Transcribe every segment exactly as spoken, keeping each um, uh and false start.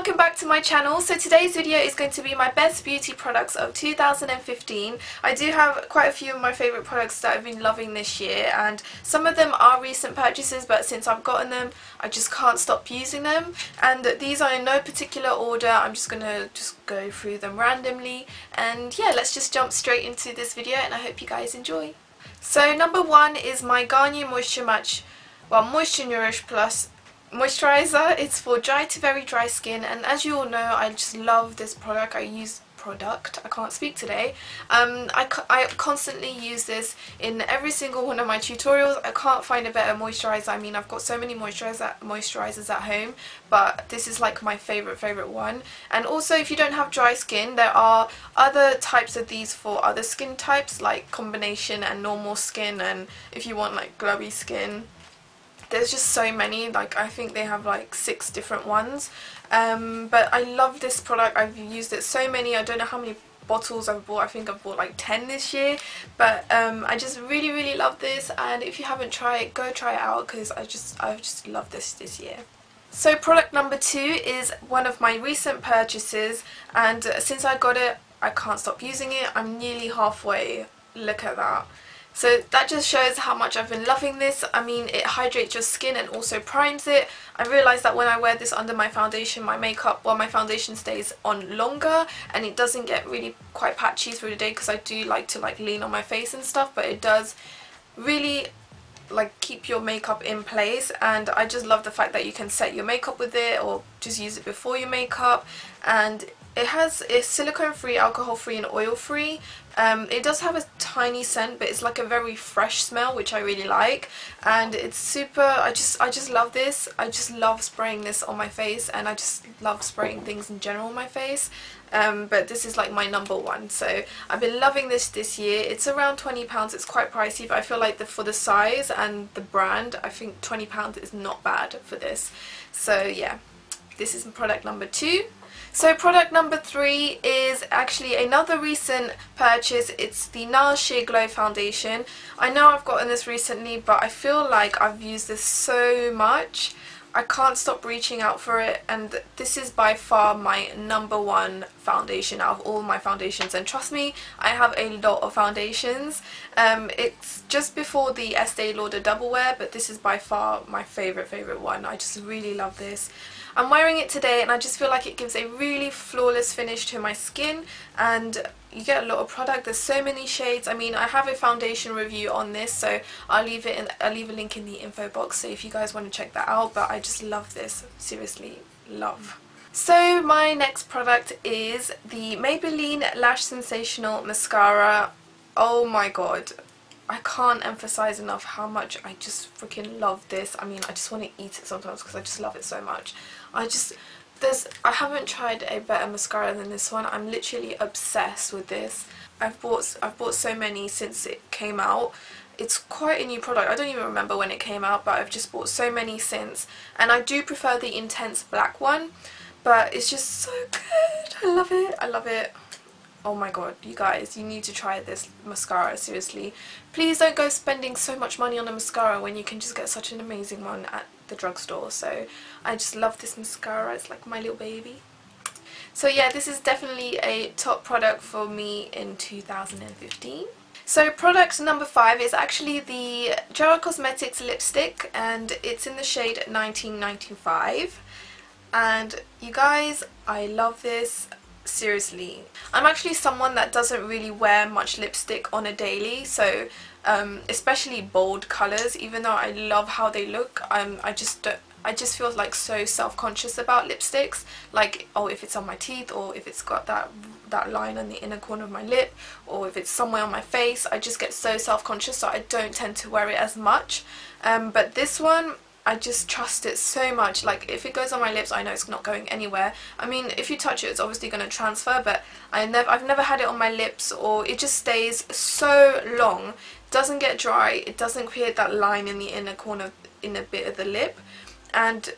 welcome back to my channel. So today's video is going to be my best beauty products of two thousand fifteen. I do have quite a few of my favourite products that I've been loving this year, and some of them are recent purchases, but since I've gotten them I just can't stop using them, and these are in no particular order. I'm just going to just go through them randomly, and yeah, let's just jump straight into this video and I hope you guys enjoy. So number one is my Garnier Moisture Match, well Moisture Nourish Plus moisturizer. It's for dry to very dry skin, and as you all know, I just love this product. I use product I can't speak today um I, I constantly use this in every single one of my tutorials. I can't find a better moisturizer. I mean, I've got so many moisturizer moisturizers at home, but this is like my favorite favorite one. And also, if you don't have dry skin, there are other types of these for other skin types, like combination and normal skin, and if you want like glowy skin. There's just so many, like I think they have like six different ones, um, but I love this product. I've used it so many, I don't know how many bottles I've bought. I think I've bought like ten this year, but um, I just really really love this, and if you haven't tried it, go try it out, because I just, I've just loved this this year. So product number two is one of my recent purchases, and since I got it, I can't stop using it. I'm nearly halfway, look at that. So that just shows how much I've been loving this. I mean, it hydrates your skin and also primes it. I realised that when I wear this under my foundation, my makeup, well my foundation stays on longer, and it doesn't get really quite patchy through the day, because I do like to like lean on my face and stuff, but it does really like keep your makeup in place. And I just love the fact that you can set your makeup with it, or just use it before your makeup. And it has, it's silicone free, alcohol free and oil free. Um, it does have a tiny scent, but it's like a very fresh smell, which I really like, and it's super, I just I just love this. I just love spraying this on my face, and I just love spraying things in general on my face, um, but this is like my number one, so I've been loving this this year. It's around twenty pounds, it's quite pricey, but I feel like the, for the size and the brand, I think twenty pounds is not bad for this. So yeah, this is product number two. So product number three is actually another recent purchase. It's the Nars Sheer Glow Foundation. I know I've gotten this recently, but I feel like I've used this so much. I can't stop reaching out for it, and this is by far my number one foundation out of all my foundations, and trust me, I have a lot of foundations. Um, it's just before the Estee Lauder Double Wear, but this is by far my favourite favourite one. I just really love this. I'm wearing it today, and I just feel like it gives a really flawless finish to my skin, and you get a lot of product. There's so many shades. I mean, I have a foundation review on this, so I'll leave it in, I'll leave a link in the info box, so if you guys want to check that out. But I just love this, seriously love. So my next product is the Maybelline Lash Sensational Mascara. Oh my god, I can't emphasize enough how much I just freaking love this. I mean, I just want to eat it sometimes, because I just love it so much. I just, there's, I haven't tried a better mascara than this one. I'm literally obsessed with this. I've bought, I've bought so many since it came out. It's quite a new product. I don't even remember when it came out, but I've just bought so many since. And I do prefer the intense black one, but it's just so good. I love it. I love it. Oh my god, you guys, you need to try this mascara, seriously. Please don't go spending so much money on a mascara when you can just get such an amazing one at the drugstore. So I just love this mascara, it's like my little baby. So yeah, this is definitely a top product for me in two thousand fifteen. So product number five is actually the Gerard Cosmetics lipstick, and it's in the shade nineteen ninety-five. And you guys, I love this. Seriously, I'm actually someone that doesn't really wear much lipstick on a daily, so um, especially bold colours, even though I love how they look, um, I just don't, I just feel like so self-conscious about lipsticks, like, oh, if it's on my teeth, or if it's got that that line on the inner corner of my lip, or if it's somewhere on my face. I just get so self-conscious, so I don't tend to wear it as much, um, but this one, I just trust it so much. Like, if it goes on my lips, I know it's not going anywhere. I mean, if you touch it, it's obviously going to transfer, but I never, I've never had it on my lips, or it just stays so long, doesn't get dry, it doesn't create that line in the inner corner, inner bit of the lip, and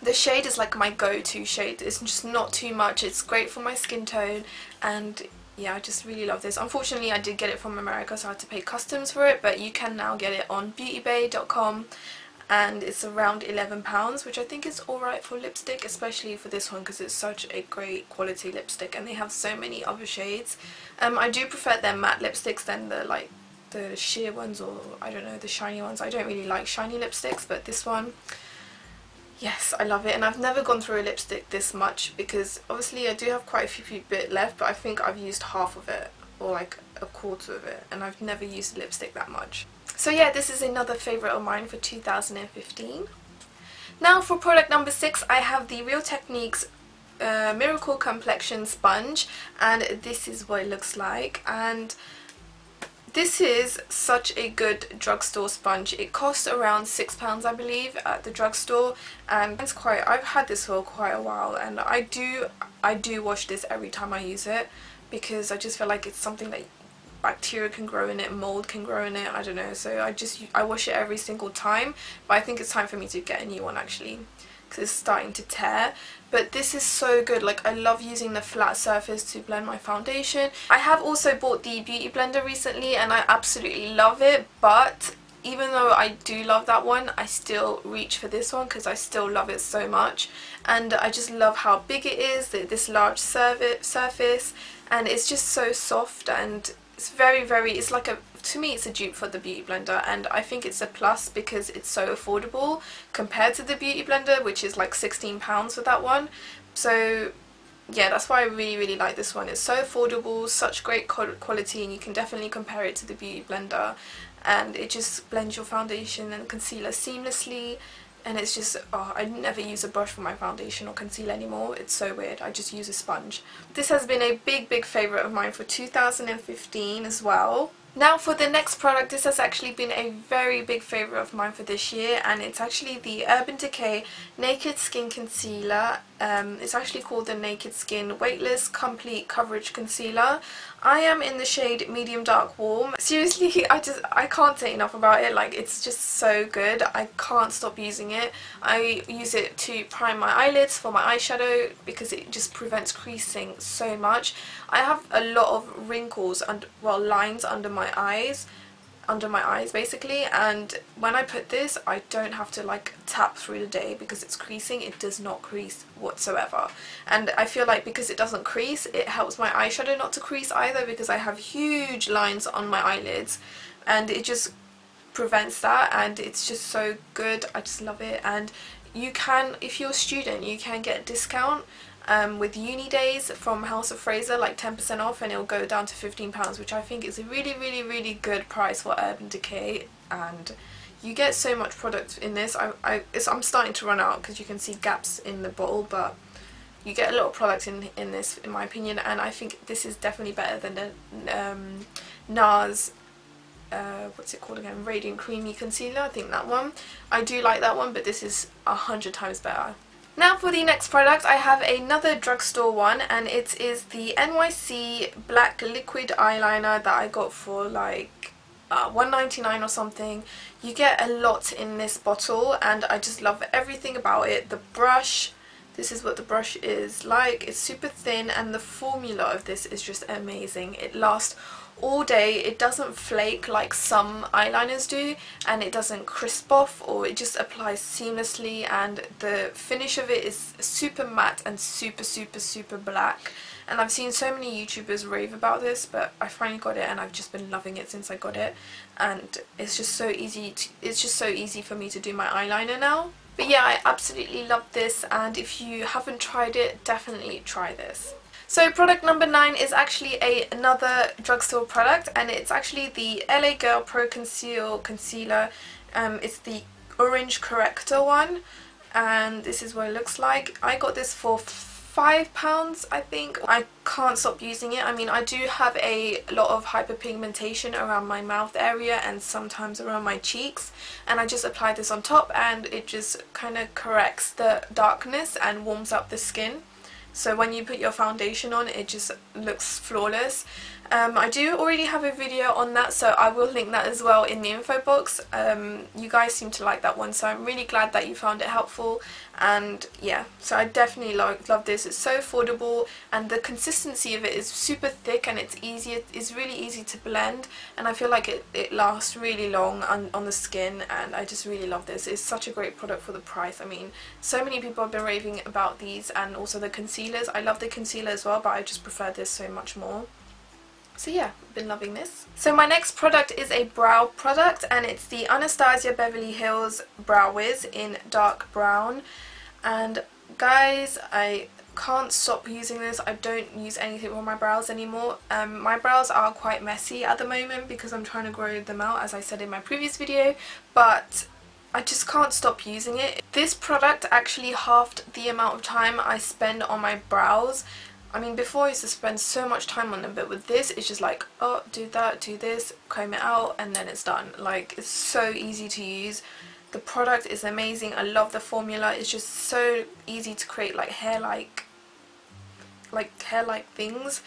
the shade is like my go-to shade. It's just not too much, it's great for my skin tone, and yeah, I just really love this. Unfortunately, I did get it from America, so I had to pay customs for it, but you can now get it on beauty bay dot com. and it's around eleven pounds, which I think is alright for lipstick, especially for this one because it's such a great quality lipstick and they have so many other shades. Um, I do prefer their matte lipsticks than the like the sheer ones, or I don't know, the shiny ones. I don't really like shiny lipsticks, but this one, yes, I love it. And I've never gone through a lipstick this much because obviously I do have quite a few bit left, but I think I've used half of it or like a quarter of it, and I've never used lipstick that much. So yeah, this is another favourite of mine for two thousand fifteen. Now for product number six, I have the Real Techniques uh, Miracle Complexion Sponge, and this is what it looks like. And this is such a good drugstore sponge. It costs around six pounds, I believe, at the drugstore, and it's quite, I've had this for quite a while, and I do, I do wash this every time I use it because I just feel like it's something that bacteria can grow in it, mold can grow in it, I don't know, so I just I wash it every single time. But I think it's time for me to get a new one actually because it's starting to tear. But this is so good, like I love using the flat surface to blend my foundation. I have also bought the Beauty Blender recently and I absolutely love it, but even though I do love that one, I still reach for this one because I still love it so much. And I just love how big it is, this large surface, and it's just so soft, and it's very very it's like a to me it's a dupe for the Beauty Blender, and I think it's a plus because it's so affordable compared to the Beauty Blender, which is like sixteen pounds for that one. So yeah, that's why I really really like this one. It's so affordable, such great quality, and you can definitely compare it to the Beauty Blender, and it just blends your foundation and concealer seamlessly. And it's just, oh, I never use a brush for my foundation or concealer anymore. It's so weird. I just use a sponge. This has been a big, big favourite of mine for two thousand fifteen as well. Now for the next product, this has actually been a very big favourite of mine for this year, and it's actually the Urban Decay Naked Skin Concealer. Um, it's actually called the Naked Skin Weightless Complete Coverage Concealer. I am in the shade Medium Dark Warm. Seriously, I just I can't say enough about it. Like, it's just so good. I can't stop using it. I use it to prime my eyelids for my eyeshadow because it just prevents creasing so much. I have a lot of wrinkles and well lines under my my eyes under my eyes basically, and when I put this I don't have to like tap through the day because it's creasing. It does not crease whatsoever, and I feel like because it doesn't crease, it helps my eyeshadow not to crease either because I have huge lines on my eyelids, and it just prevents that. And it's just so good, I just love it. And you can, if you're a student, you can get a discount Um, with uni days from House of Fraser, like ten percent off, and it'll go down to fifteen pounds, which I think is a really really really good price for Urban Decay. And you get so much product in this. I, I, it's, I'm starting to run out because you can see gaps in the bottle, but you get a lot of product in, in this in my opinion. And I think this is definitely better than the um, Nars Uh, what's it called again? Radiant Creamy Concealer. I think that one, I do like that one, but this is a hundred times better. Now for the next product, I have another drugstore one, and it is the N Y C Black Liquid Eyeliner that I got for like uh, one ninety-nine or something. You get a lot in this bottle, and I just love everything about it. The brush, this is what the brush is like. It's super thin, and the formula of this is just amazing. It lasts all day. It doesn't flake like some eyeliners do, and it doesn't crisp off, or it just applies seamlessly. And the finish of it is super matte and super super super black, and I've seen so many YouTubers rave about this, but I finally got it, and I've just been loving it since I got it. And it's just so easy to, it's just so easy for me to do my eyeliner now. But yeah, I absolutely love this, and if you haven't tried it, definitely try this. So product number nine is actually a, another drugstore product, and it's actually the L A Girl Pro Conceal Concealer. Um, it's the orange corrector one, and this is what it looks like. I got this for five pounds, I think. I can't stop using it. I mean, I do have a lot of hyperpigmentation around my mouth area and sometimes around my cheeks, and I just apply this on top, and it just kind of corrects the darkness and warms up the skin. So when you put your foundation on, it just looks flawless. Um, I do already have a video on that, so I will link that as well in the info box. Um, you guys seem to like that one, so I'm really glad that you found it helpful. and yeah, so I definitely love, love this. It's so affordable, and the consistency of it is super thick, and it's easier, it's really easy to blend, and I feel like it, it lasts really long on, on the skin, and I just really love this. It's such a great product for the price. I mean, so many people have been raving about these, and also the concealers. I love the concealer as well, but I just prefer this so much more. So yeah, I've been loving this. So my next product is a brow product, and it's the Anastasia Beverly Hills Brow Wiz in dark brown. And guys, I can't stop using this. I don't use anything on my brows anymore. Um, my brows are quite messy at the moment because I'm trying to grow them out, as I said in my previous video, but I just can't stop using it. This product actually halved the amount of time I spend on my brows. I mean, before I used to spend so much time on them, but with this it's just like, oh, do that, do this, comb it out, and then it's done. Like, it's so easy to use. The product is amazing. I love the formula. It's just so easy to create like hair-like like hair-like things.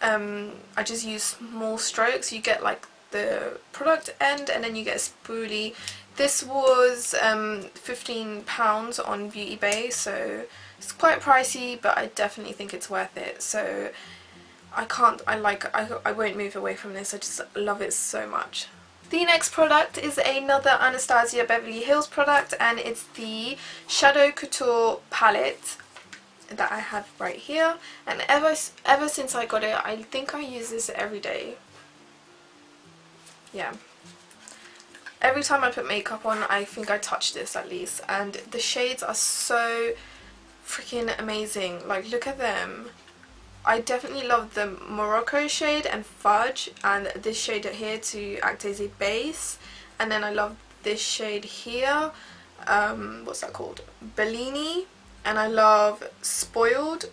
Um, I just use small strokes. You get like the product end, and then you get a spoolie. This was um, fifteen pounds on Beauty Bay, so it's quite pricey, but I definitely think it's worth it. So I can't, I like, I, I won't move away from this. I just love it so much. The next product is another Anastasia Beverly Hills product, and it's the Shadow Couture palette that I have right here. And ever, ever since I got it, I think I use this every day. Yeah. Every time I put makeup on, I think I touch this at least. And the shades are so freaking amazing. Like, look at them. I definitely love the Morocco shade and Fudge, and this shade here to act as a base. And then I love this shade here. Um, what's that called? Bellini. And I love Spoiled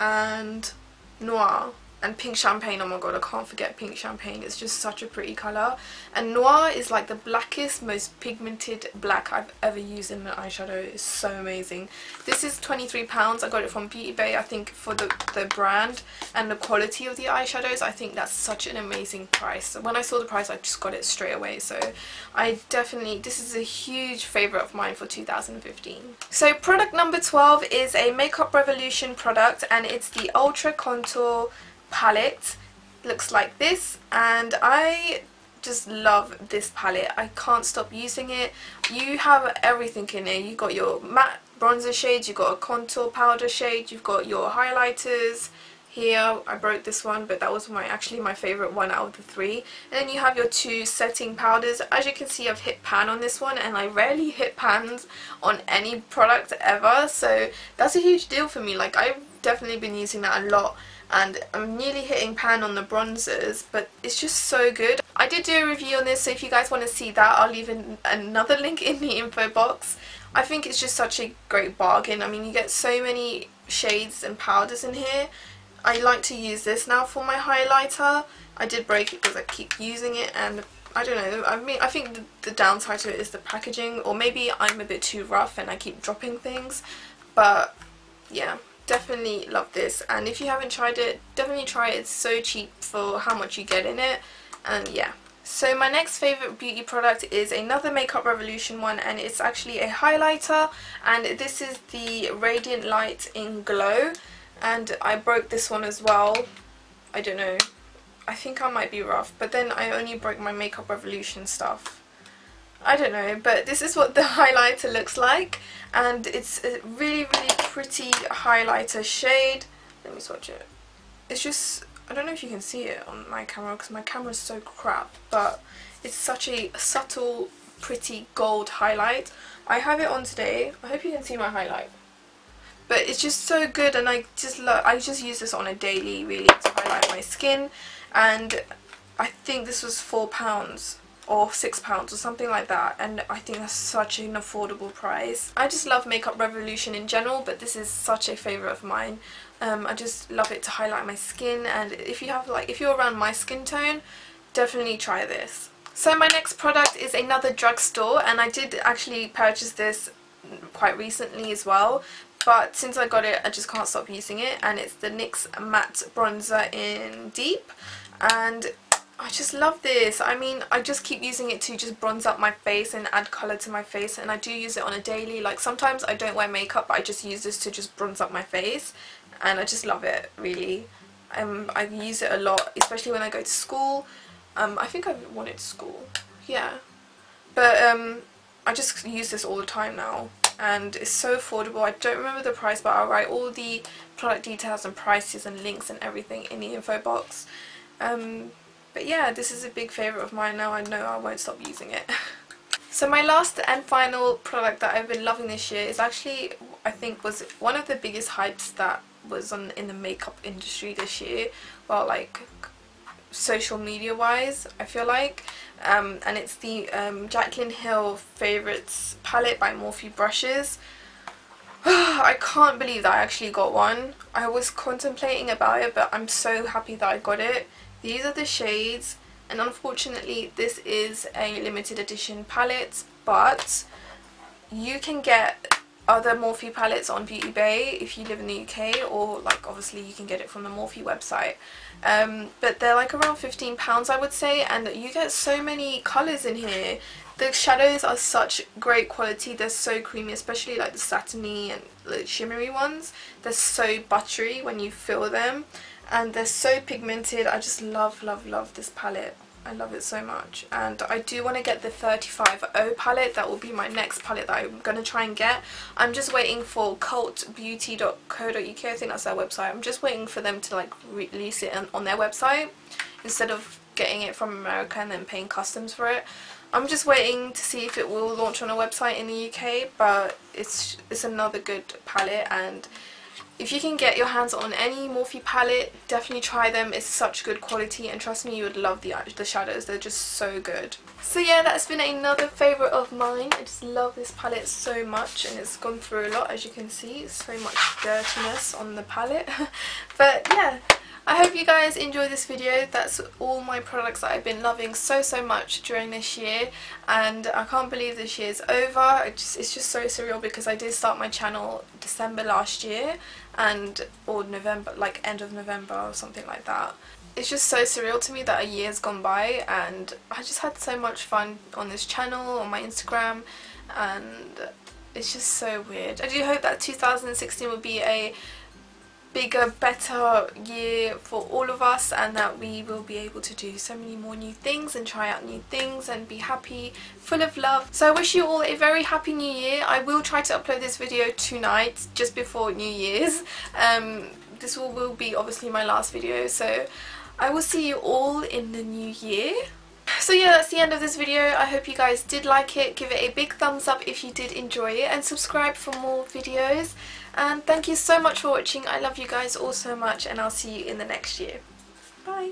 and Noir. And Pink Champagne, oh my god, I can't forget Pink Champagne. It's just such a pretty colour. And Noir is like the blackest, most pigmented black I've ever used in an eyeshadow. It's so amazing. This is twenty-three pounds. I got it from Beauty Bay, I think, for the, the brand and the quality of the eyeshadows. I think that's such an amazing price. When I saw the price, I just got it straight away. So I definitely, this is a huge favourite of mine for two thousand fifteen. So product number twelve is a Makeup Revolution product, and it's the Ultra Contour palette. Looks like this, and I just love this palette. I can't stop using it. You have everything in it. You've got your matte bronzer shades, you've got a contour powder shade, you've got your highlighters. Here I broke this one, but that was my actually my favorite one out of the three. And then you have your two setting powders. As you can see, I've hit pan on this one, and I rarely hit pans on any product ever, so that's a huge deal for me. Like, I've definitely been using that a lot, and I'm nearly hitting pan on the bronzers, but it's just so good. I did do a review on this, so if you guys want to see that, I'll leave in another link in the info box. I think it's just such a great bargain. I mean, you get so many shades and powders in here. I like to use this now for my highlighter. I did break it because I keep using it, and I don't know, I mean, I think the, the downside to it is the packaging, or maybe I'm a bit too rough and I keep dropping things, but yeah. Definitely love this, and if you haven't tried it, definitely try it. It's so cheap for how much you get in it, and yeah. So my next favourite beauty product is another Makeup Revolution one, and it's actually a highlighter, and this is the Radiant Light in Glow, and I broke this one as well. I don't know, I think I might be rough, but then I only broke my Makeup Revolution stuff. I don't know, but this is what the highlighter looks like, and it's a really, really pretty highlighter shade. Let me swatch it. It's just, I don't know if you can see it on my camera because my camera's so crap, but it's such a subtle, pretty gold highlight. I have it on today. I hope you can see my highlight. But it's just so good, and I just love, I just use this on a daily, really, to highlight my skin, and I think this was four pounds. Or six pounds or something like that, and I think that's such an affordable price. I just love Makeup Revolution in general, but this is such a favourite of mine. Um, I just love it to highlight my skin, and if you have like if you're around my skin tone, definitely try this. So my next product is another drugstore, and I did actually purchase this quite recently as well, but since I got it, I just can't stop using it, and it's the N Y X Matte Bronzer in Deep, and I just love this. I mean, I just keep using it to just bronze up my face and add colour to my face, and I do use it on a daily. Like, sometimes I don't wear makeup, but I just use this to just bronze up my face, and I just love it, really. Um, I use it a lot, especially when I go to school. Um, I think I want it to school, yeah. But um, I just use this all the time now, and it's so affordable. I don't remember the price, but I'll write all the product details and prices and links and everything in the info box. Um... But yeah, this is a big favourite of mine now. I know I won't stop using it. So my last and final product that I've been loving this year is actually, I think, was one of the biggest hypes that was on in the makeup industry this year. Well, like, social media wise, I feel like. Um, and it's the um, Jaclyn Hill Favourites Palette by Morphe Brushes. I can't believe that I actually got one. I was contemplating about it, but I'm so happy that I got it. These are the shades, and unfortunately this is a limited edition palette, but you can get other Morphe palettes on Beauty Bay if you live in the U K, or like obviously you can get it from the Morphe website. Um, but they're like around fifteen pounds, I would say, and you get so many colours in here. The shadows are such great quality, they're so creamy, especially like the satiny and the shimmery ones. They're so buttery when you feel them. And they're so pigmented. I just love, love, love this palette. I love it so much. And I do want to get the thirty-five O palette. That will be my next palette that I'm going to try and get. I'm just waiting for cult beauty dot co dot U K. I think that's their website. I'm just waiting for them to like release it on their website instead of getting it from America and then paying customs for it. I'm just waiting to see if it will launch on a website in the U K, but it's it's another good palette. And if you can get your hands on any Morphe palette, definitely try them. It's such good quality, and trust me, you would love the, the shadows. They're just so good. So yeah, that's been another favourite of mine. I just love this palette so much, and it's gone through a lot, as you can see. So much dirtiness on the palette. But yeah, I hope you guys enjoyed this video. That's all my products that I've been loving so, so much during this year. And I can't believe this year's over. It just, it's just so surreal, because I did start my channel December last year. And or November, like end of November or something like that. It's just so surreal to me that a year's gone by, and I just had so much fun on this channel, on my Instagram, and it's just so weird. I do hope that two thousand sixteen will be a bigger, better year for all of us, and that we will be able to do so many more new things and try out new things and be happy, full of love. So I wish you all a very happy new year. I will try to upload this video tonight, just before New Year's. Um, this will, will be obviously my last video, so I will see you all in the new year. So yeah, that's the end of this video. I hope you guys did like it. Give it a big thumbs up if you did enjoy it, and subscribe for more videos. And thank you so much for watching. I love you guys all so much, and I'll see you in the next year. Bye!